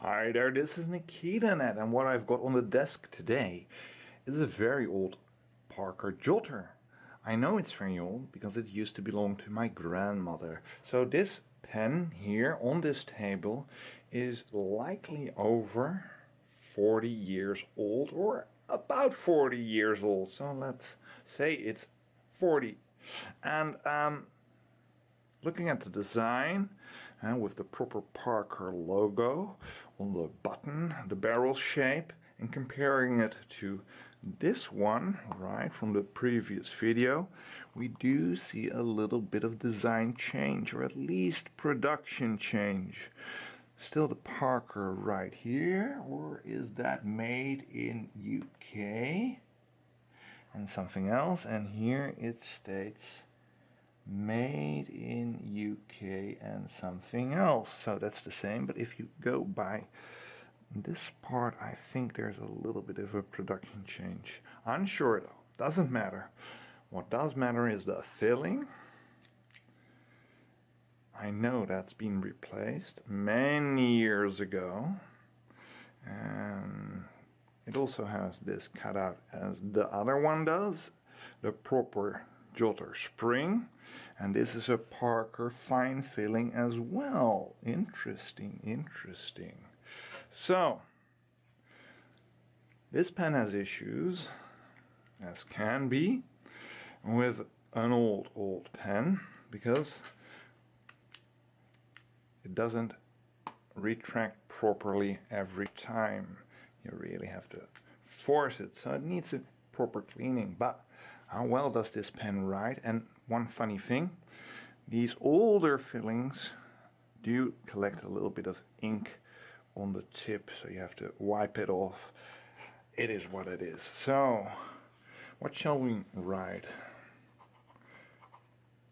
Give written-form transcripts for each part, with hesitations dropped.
Hi there, this is NekitaNet, and what I've got on the desk today is a very old Parker jotter. I know it's very old because it used to belong to my grandmother. So this pen here on this table is likely over 40 years old or about 40 years old. So let's say it's 40. And looking at the design, and with the proper Parker logo on the button, the barrel shape, and comparing it to this one right from the previous video, we do see a little bit of design change, or at least production change. Still the Parker right here, or is that made in UK and something else? And here it states made in UK and something else, so that's the same. But if you go by this part, I think there's a little bit of a production change. Unsure though, doesn't matter. What does matter is the filling. I know that's been replaced many years ago, and it also has this cutout as the other one does, the proper jotter spring, and this is a Parker fine filling as well. Interesting. So this pen has issues, as can be with an old pen, because it doesn't retract properly every time. You really have to force it, so it needs a proper cleaning. But how well does this pen write? And one funny thing, these older fillings do collect a little bit of ink on the tip, so you have to wipe it off. It is what it is. So what shall we write?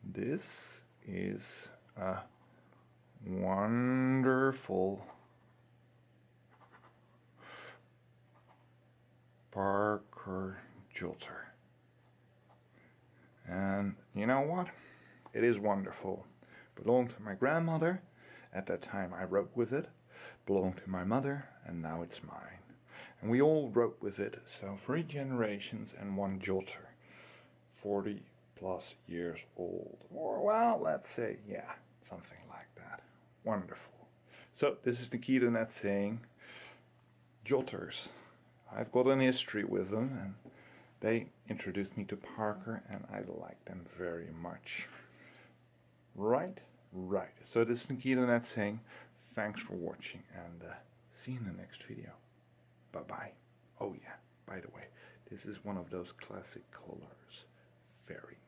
This is a wonderful Parker jotter. And you know what? It is wonderful. Belonged to my grandmother. At that time I wrote with it. Belonged to my mother, and now it's mine. And we all wrote with it, so 3 generations and 1 jotter. 40 plus years old. Or, well, let's say, yeah, something like that. Wonderful. So this is NekitaNet saying, jotters. I've got an history with them, and they introduced me to Parker, and I like them very much. Right. So this is NekitaNet saying, thanks for watching, and see you in the next video. Bye-bye. Oh yeah, by the way, this is one of those classic colors. Very nice.